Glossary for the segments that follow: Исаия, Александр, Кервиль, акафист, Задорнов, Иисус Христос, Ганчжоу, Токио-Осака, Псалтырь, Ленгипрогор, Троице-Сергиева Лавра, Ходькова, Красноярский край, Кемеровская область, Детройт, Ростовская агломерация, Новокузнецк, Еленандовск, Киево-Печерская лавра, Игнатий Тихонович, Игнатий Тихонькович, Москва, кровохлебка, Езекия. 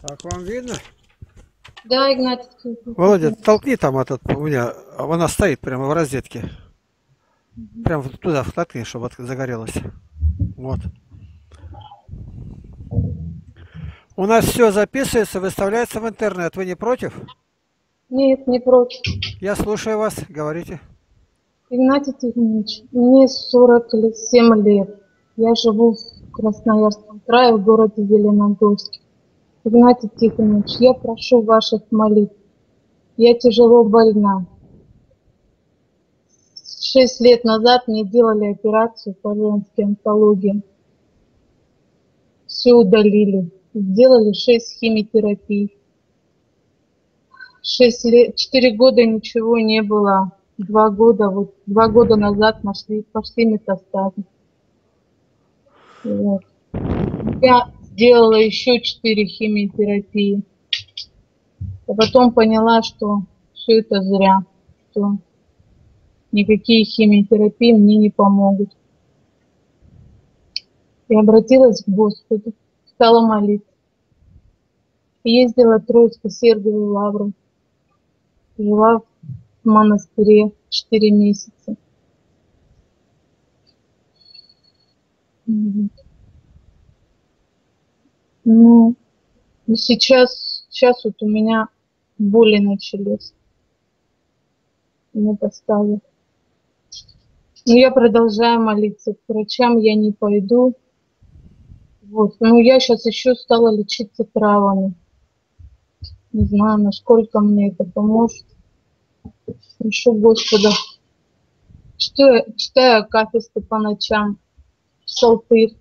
Так, вам видно? Да, Игнатий. Володя, толкни там этот, у меня, она стоит прямо в розетке. Прямо туда втолкни, чтобы загорелось. Вот. У нас все записывается, выставляется в интернет. Вы не против? Нет, не против. Я слушаю вас, говорите. Игнатий Тихонькович, мне 47 лет. Я живу в Красноярском крае, в городе Еленандовске. Игнатий Тихонькович, я прошу ваших молитв. Я тяжело больна. 6 лет назад мне делали операцию по женской онкологии. Все удалили. Сделали 6 химиотерапий. 6 лет, 4 года ничего не было. 2 года, вот 2 года назад пошли метастазы. Вот. Я делала еще 4 химиотерапии. А потом поняла, что все это зря, что никакие химиотерапии мне не помогут. Я обратилась к Господу, стала молиться. Ездила в Троице-Сергиеву Лавру, жила в монастыре 4 месяца. Ну, сейчас вот у меня боли начались. Мне поставили. Но я продолжаю молиться. К врачам я не пойду. Вот. Ну, я сейчас еще стала лечиться травами. Не знаю, насколько мне это поможет. Прошу Господа. Читаю акафисты по ночам. Псалтырь.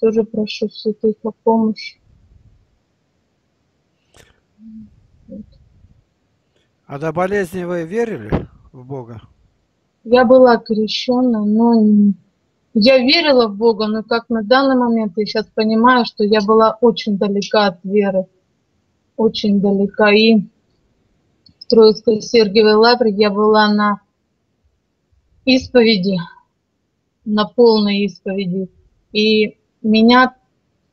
Тоже прошу святых о помощи. Вот. А до болезни вы верили в Бога? Я была крещена, но я верила в Бога, но как на данный момент я сейчас понимаю, что я была очень далека от веры. Очень далека. И в Троице-Сергиевой Лавре я была на исповеди, на полной исповеди. И меня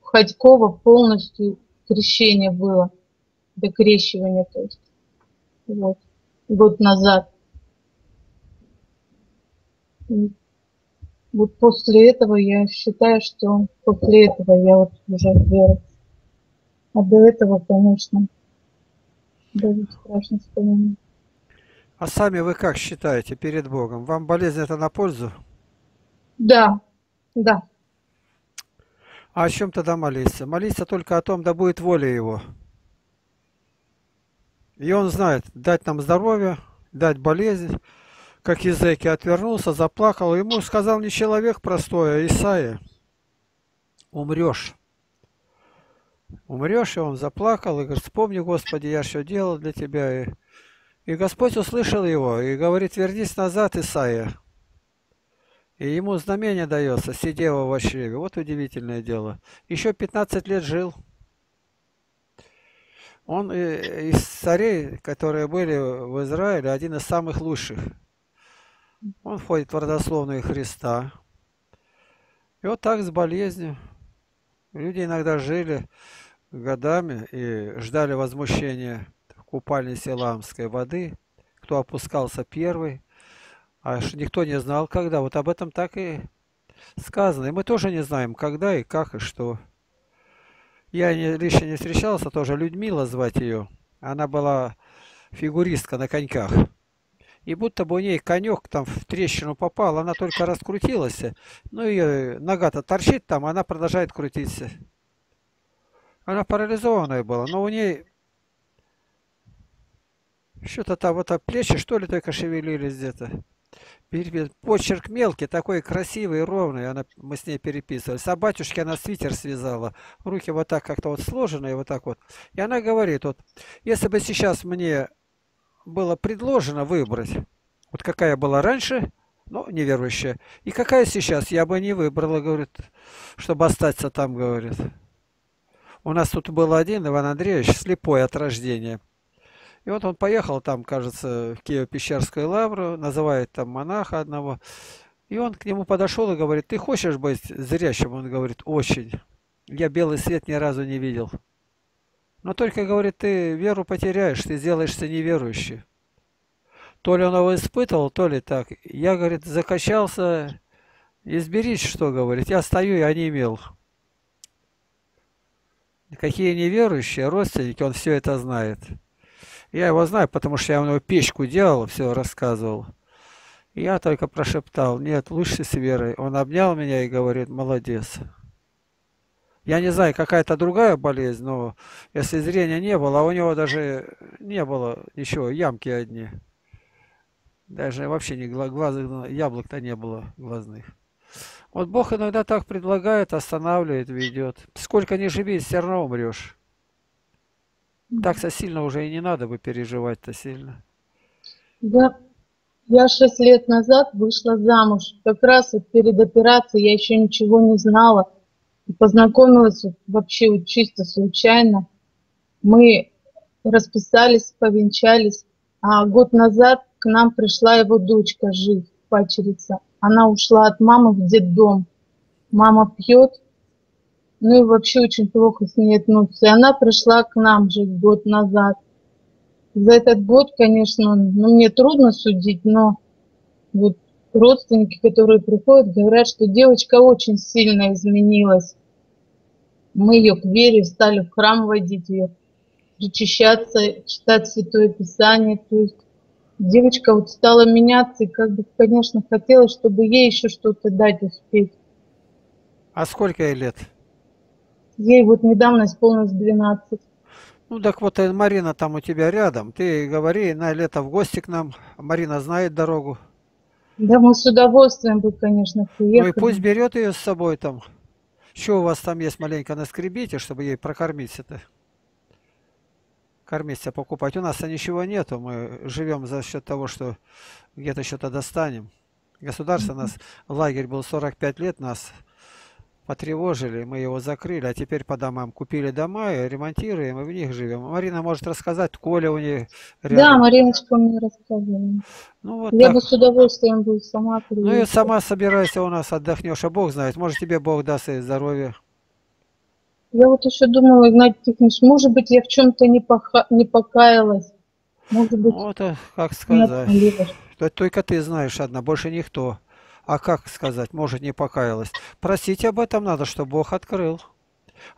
в Ходькова полностью крещение было, докрещивание, то есть, вот, год назад. И вот после этого я считаю, что после этого я вот уже верю. А до этого, конечно, даже страшно вспоминать. А сами вы как считаете перед Богом? Вам болезнь это на пользу? Да, да. А о чем тогда молиться? Молиться только о том, да будет воля Его. И Он знает, дать нам здоровье, дать болезнь. Как Езекия отвернулся, заплакал, ему сказал не человек простой, а Исаия. Умрешь. Умрешь, и он заплакал, и говорит, вспомни, Господи, я все делал для тебя. И Господь услышал его, и говорит, вернись назад, Исаия. И ему знамение дается, сидева в очреве. Вот удивительное дело. Еще 15 лет жил. Он из царей, которые были в Израиле, один из самых лучших. Он входит в родословную Христа. И вот так с болезнью. Люди иногда жили годами и ждали возмущения в купальне Силамской воды. Кто опускался первый. А никто не знал, когда. Вот об этом так и сказано. И мы тоже не знаем, когда и как и что. Я лично не встречался, тоже Людмила звать ее. Она была фигуристка на коньках. И будто бы у ней конек там в трещину попал, она только раскрутилась. Ну, ее нога-то торчит там, она продолжает крутиться. Она парализованная была, но у ней что-то там, вот плечи что ли только шевелились где-то. Почерк мелкий, такой красивый, ровный, мы с ней переписывались. А батюшке она свитер связала, руки вот так как-то вот сложенные, вот так вот. И она говорит, вот, если бы сейчас мне было предложено выбрать, вот какая была раньше, ну, неверующая, и какая сейчас, я бы не выбрала, говорит, чтобы остаться там, говорит. У нас тут был один Иван Андреевич, слепой от рождения. И вот он поехал там, кажется, в Киево-Печерскую лавру, называет там монаха одного. И он к нему подошел и говорит, ты хочешь быть зрящим? Он говорит, очень. Я белый свет ни разу не видел. Но только, говорит, ты веру потеряешь, ты сделаешься неверующий. То ли он его испытывал, то ли так. Я, говорит, закачался, изберись, что, говорит. Я стою и онемел. Какие неверующие, родственники, он все это знает. Я его знаю, потому что я у него печку делал, все рассказывал. И я только прошептал: нет, лучше с верой. Он обнял меня и говорит: молодец. Я не знаю, какая-то другая болезнь, но если зрения не было, у него даже не было ничего, ямки одни. Даже вообще не глазных, яблок-то не было глазных. Вот Бог иногда так предлагает, останавливает, ведет. Сколько ни живи, все равно умрешь. Так-то сильно уже и не надо бы переживать-то сильно. Да. Я 6 лет назад вышла замуж. Как раз вот перед операцией я еще ничего не знала. И познакомилась вообще вот чисто случайно. Мы расписались, повенчались. А год назад к нам пришла его дочка жить, пачерица. Она ушла от мамы в детдом. Мама пьет, ну и вообще очень плохо с ней относится. И она пришла к нам жить год назад. За этот год, конечно, ну, мне трудно судить, но вот родственники, которые приходят, говорят, что девочка очень сильно изменилась. Мы ее к вере стали в храм водить, ее причащаться, читать Святое Писание. То есть девочка вот стала меняться, и как бы, конечно, хотелось, чтобы ей еще что-то дать успеть. А сколько ей лет? Ей вот недавно исполнилось 12. Ну так вот, Марина там у тебя рядом. Ты говори, на лето в гости к нам. Марина знает дорогу. Да, мы с удовольствием бы, конечно, приехали. Ну и пусть берет ее с собой там. Что у вас там есть, маленько наскребите, чтобы ей прокормить это. Кормиться, покупать. У нас-то ничего нету. Мы живем за счет того, что где-то что-то достанем. Государство нас, лагерь был 45 лет, нас потревожили, мы его закрыли, а теперь по домам купили дома, и ремонтируем, и в них живем. Марина может рассказать, Коля у нее рядом. Да, Мариночка мне рассказала. Ну, вот я так бы с удовольствием был сама приехала. Ну и сама собирайся у нас, отдохнешь, а Бог знает, может тебе Бог даст и здоровье. Я вот еще думала, Игнатий Тихонович, может быть, я в чем-то не покаялась. Может быть, вот, как сказать. Только ты знаешь одна, больше никто. А как сказать, может, не покаялась. Просить об этом надо, чтобы Бог открыл.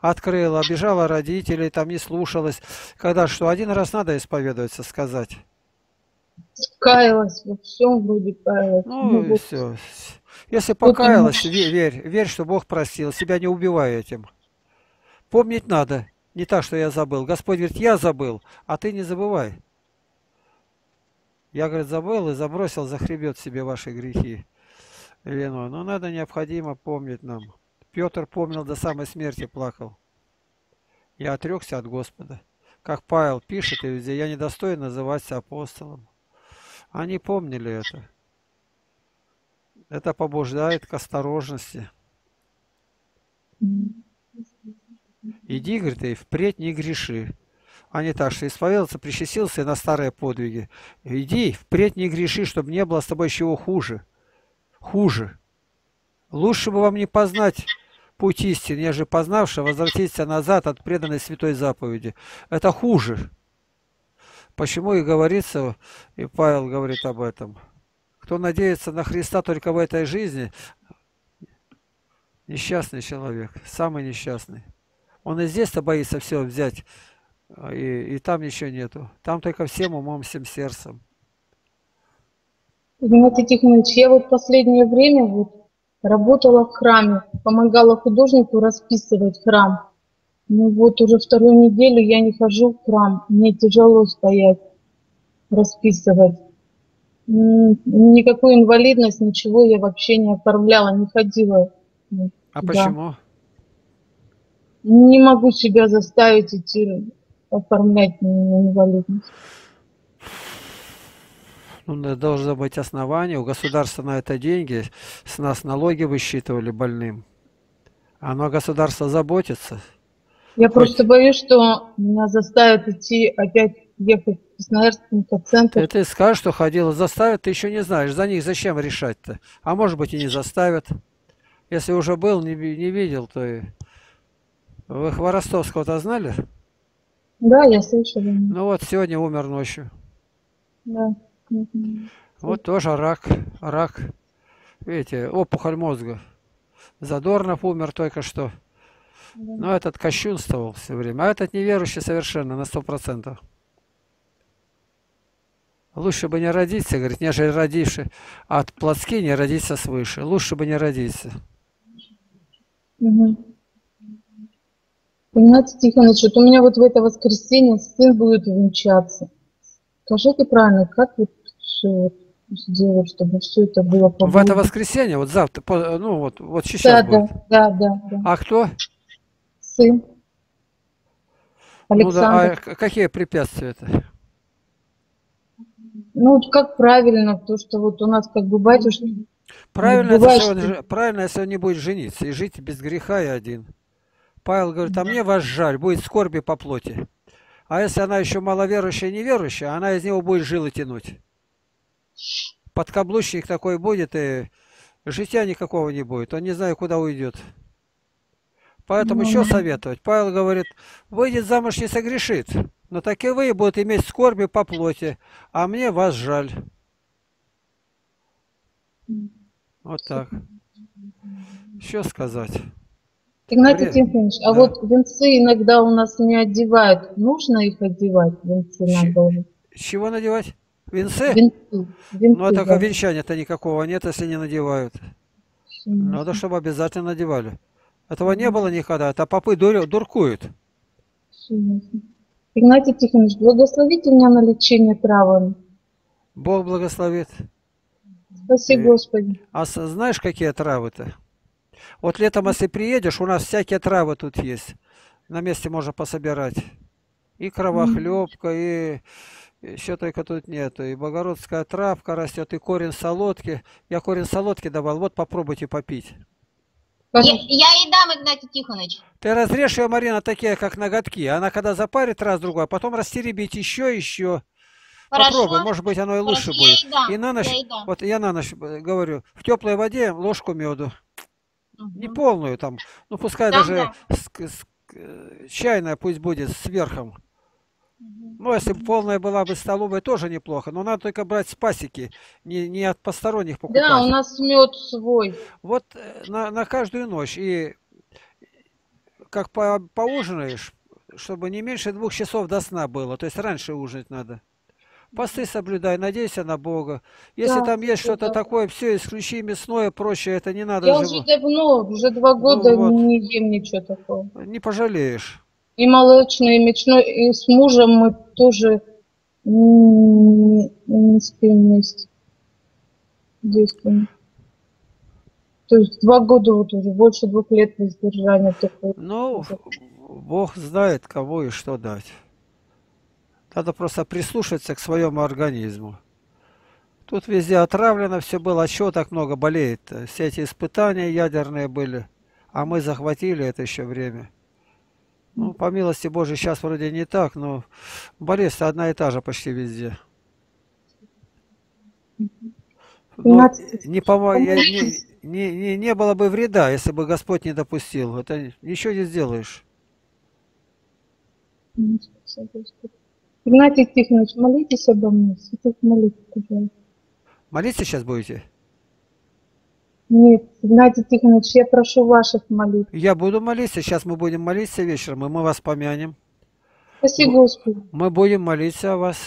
Открыл, обижала родителей, там не слушалась. Когда что, один раз надо исповедоваться, сказать. Каялась, во всем вроде каялась. Ну и все. Если покаялась, верь, что Бог простил. Себя не убивай этим. Помнить надо. Не так, что я забыл. Господь говорит, я забыл, а ты не забывай. Я, говорит, забыл и забросил за хребет себе ваши грехи. Вино. Но надо, необходимо помнить нам. Петр помнил, до самой смерти плакал. Я отрекся от Господа. Как Павел пишет, и везде, я недостоин называться апостолом. Они помнили это. Это побуждает к осторожности. Иди, говорит, и впредь не греши. А не так, что исповедался, причастился и на старые подвиги. Иди, впредь не греши, чтобы не было с тобой чего хуже. Хуже. Лучше бы вам не познать путь истины, нежели познавши, возвратиться назад от преданной святой заповеди. Это хуже. Почему и говорится, и Павел говорит об этом. Кто надеется на Христа только в этой жизни, несчастный человек, самый несчастный. Он и здесь-то боится все взять, и там ничего нету. Там только всем умом, всем сердцем. Игнатий Тихонович, я вот последнее время вот работала в храме, помогала художнику расписывать храм. Ну вот уже вторую неделю я не хожу в храм, мне тяжело стоять, расписывать. Никакую инвалидность, ничего я вообще не оформляла, не ходила. А почему? Не могу себя заставить идти оформлять инвалидность. Ну, должно быть основание. У государства на это деньги. С нас налоги высчитывали больным. Оно, государство, заботится. Я просто боюсь, что меня заставят идти опять ехать в Красноярский центр. Ты скажешь, что ходила. Заставят, ты еще не знаешь. За них зачем решать-то? А может быть и не заставят. Если уже был, не видел, то и Вы Хворостовского-то знали? Да, я слышала. Ну вот, сегодня умер ночью. Да. Вот тоже рак. Видите, опухоль мозга. Задорнов умер только что. Да. Но этот кощунствовал все время. А этот неверующий совершенно, на 100%. Лучше бы не родиться, говорит, нежели родивший от плотски не родиться свыше. Лучше бы не родиться. Угу. Игнатий Тихонович, вот у меня вот в это воскресенье сын будет венчаться. Скажите правильно, как вот все сделать, чтобы все это было по-моему? В это воскресенье, вот завтра, ну вот сейчас да, будет. Да. А кто? Сын. Александр. Ну, да, а какие препятствия-то? Ну, как правильно, то, что вот у нас как бы батюшка... Правильно, если он не будет жениться и жить без греха и один. Павел говорит, а мне вас жаль, будет скорби по плоти. А если она еще маловерующая и неверующая, она из него будет жилы тянуть. Подкаблучник такой будет, и житья никакого не будет. Он не знает, куда уйдет. Поэтому еще советовать. Павел говорит, выйдет замуж, не согрешит. Но таковые будут иметь скорби по плоти, а мне вас жаль. Вот так. Что сказать? Игнатий Тихонович, а да. Вот венцы иногда у нас не одевают. Нужно их одевать, венцы на голову? Чего надевать? Венцы? Венцы, ну, а так да. Венчания-то никакого нет, если не надевают. Надо, чтобы обязательно надевали. Этого не было никогда, а попы дуркуют. Игнатий Тихонович, благословите меня на лечение травами. Бог благословит. Спасибо, Господи. А знаешь, какие травы-то? Вот летом, если приедешь, у нас всякие травы тут есть. На месте можно пособирать. И кровохлебка, и еще только тут нету. И богородская травка растет, и корень солодки. Я корень солодки давал, вот попробуйте попить. Я ей дам, Игнатий Тихонович. Ты разрежь ее, Марина, такие, как ноготки. Она когда запарит раз другой, а потом растеребить еще. Хорошо. Попробуй, может быть, оно и лучше будет. И на ночь, вот я на ночь говорю, в теплой воде ложку меду. Угу. Не полную там, ну пускай да, даже да. Чайная пусть будет сверху. Угу. Ну, если бы полная была бы столовая, тоже неплохо. Но надо только брать спасики, не от посторонних покупать. Да, у нас мед свой. Вот на каждую ночь. И как поужинаешь, чтобы не меньше 2 часов до сна было. То есть раньше ужинать надо. Посты соблюдай, надейся на Бога. Если да, там есть что-то такое, все, исключи мясное, проще, это не надо. Я уже давно, уже 2 года ну, вот. Не ем ничего такого. Не пожалеешь. И молочное, и мячное, и с мужем мы тоже не спим вместе. Действуем. То есть 2 года вот уже, больше 2 лет воздержания такое. Ну, Бог знает, кого и что дать. Надо просто прислушаться к своему организму. Тут везде отравлено все было. А чего так много болеет-то? Все эти испытания ядерные были. А мы захватили это еще время. Ну, по милости Божьей, сейчас вроде не так, но болезнь одна и та же почти везде. Но не было бы вреда, если бы Господь не допустил. Это ничего не сделаешь. Игнатий Тихонович, молитесь обо мне. Молитесь, пожалуйста. Молиться сейчас будете? Нет, Игнатий Тихонович, я прошу ваших молитв. Я буду молиться. Сейчас мы будем молиться вечером, и мы вас помянем. Спасибо, Господи. Мы будем молиться о вас.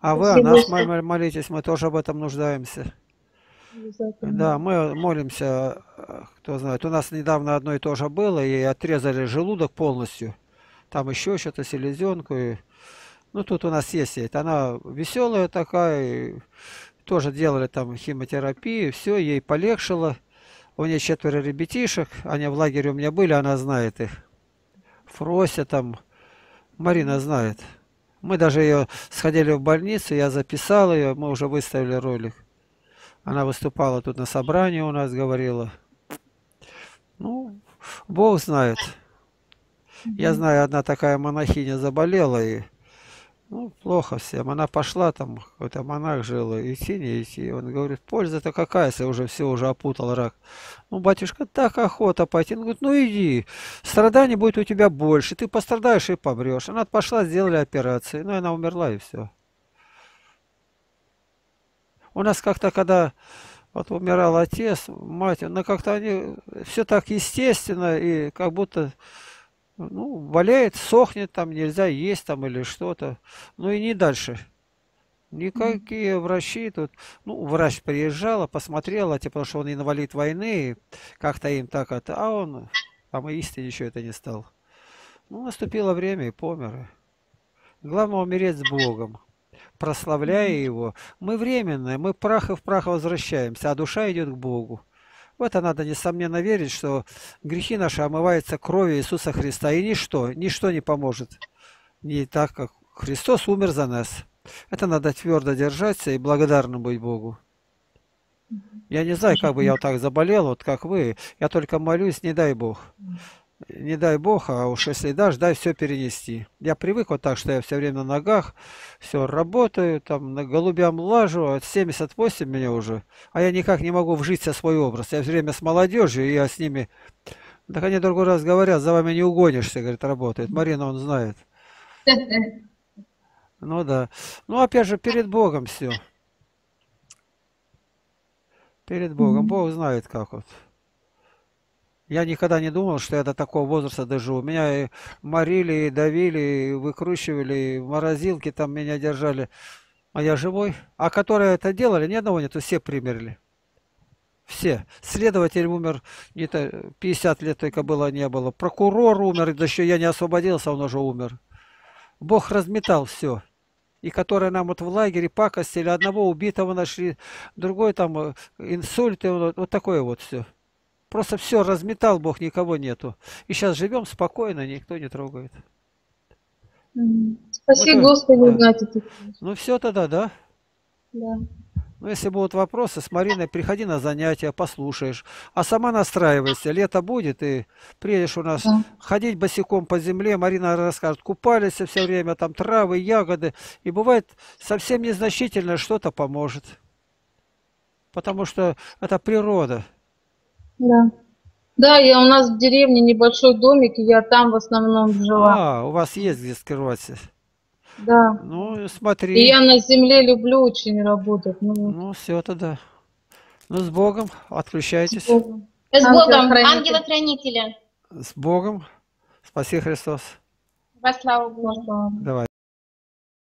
А вы о нас молитесь, мы тоже об этом нуждаемся. Да, мы молимся, кто знает. У нас недавно одно и то же было, и отрезали желудок полностью. Там еще что-то, селезенку. И... Ну, тут у нас есть. Она веселая такая. И... Тоже делали там химиотерапию. Все, ей полегшило. У нее 4 ребятишек. Они в лагере у меня были, она знает их. Фрося там. Марина знает. Мы даже ее сходили в больницу. Я записал ее. Мы уже выставили ролик. Она выступала тут на собрании у нас, говорила. Ну, Бог знает. Я знаю, одна такая монахиня заболела, и Ну, плохо всем. Она пошла, там какой-то монах жил, идти, не идти. Он говорит, польза-то какая, если уже все, уже опутал рак. Ну, батюшка, так охота пойти. Он говорит, ну иди, страданий будет у тебя больше, ты пострадаешь и помрешь. Она пошла, сделали операцию, ну, и она умерла, и все. У нас как-то, когда вот умирал отец, мать, но как-то они, все так естественно, и как будто... Ну, болеет, сохнет, там нельзя есть там или что-то. Ну и не дальше. Никакие врачи тут... Ну, врач приезжал, посмотрел, типа, потому что он инвалид войны, как-то им так это... А он там истинно еще это не стал. Ну, наступило время и помер. Главное умереть с Богом, прославляя Его. Мы временные, мы прах и в прах возвращаемся, а душа идет к Богу. В это надо, несомненно, верить, что грехи наши омываются кровью Иисуса Христа. И ничто, ничто не поможет. Не так, как Христос умер за нас. Это надо твердо держаться и благодарным быть Богу. Я не знаю, как бы я вот так заболел, вот как вы. Я только молюсь, не дай Бог. Не дай Бог, а уж если дашь, дай все перенести. Я привык вот так, что я все время на ногах, все работаю, там на голубям лажу, от 78 меня уже, а я никак не могу вжиться в свой образ. Я все время с молодежью, и я с ними... Так они другой раз говорят, за вами не угонишься, говорит, работает. Марина, он знает. Ну да. Ну опять же, перед Богом все. Перед Богом. Бог знает, как вот. Я никогда не думал, что я до такого возраста доживу. Меня и морили, и давили, и выкручивали, и в морозилке там меня держали. А я живой. А которые это делали, ни одного нету, все примерли. Все. Следователь умер, где-то 50 лет только было, не было. Прокурор умер, да еще я не освободился, он уже умер. Бог разметал все. И которые нам вот в лагере пакостили, одного убитого нашли, другой там инсульты, вот такое вот все. Просто все разметал Бог, никого нету. И сейчас живем спокойно, никто не трогает. Спасибо вот, Господу, Игнатий Тихонькович. Ну все тогда, да? Да. Ну если будут вопросы, с Мариной приходи на занятия, послушаешь. А сама настраивайся, лето будет, и приедешь у нас ходить босиком по земле. Марина расскажет, купались все время, там травы, ягоды. И бывает совсем незначительно что-то поможет. Потому что это природа. Да. Да, я у нас в деревне небольшой домик, и я там в основном жила. А, у вас есть где скрываться? Да. Ну, смотри. И я на земле люблю очень работать. Ну все тогда. Ну, с Богом, отключайтесь. С Богом, ангела-хранителя. С Богом. Спаси Христос. Во славу Божию. Давай.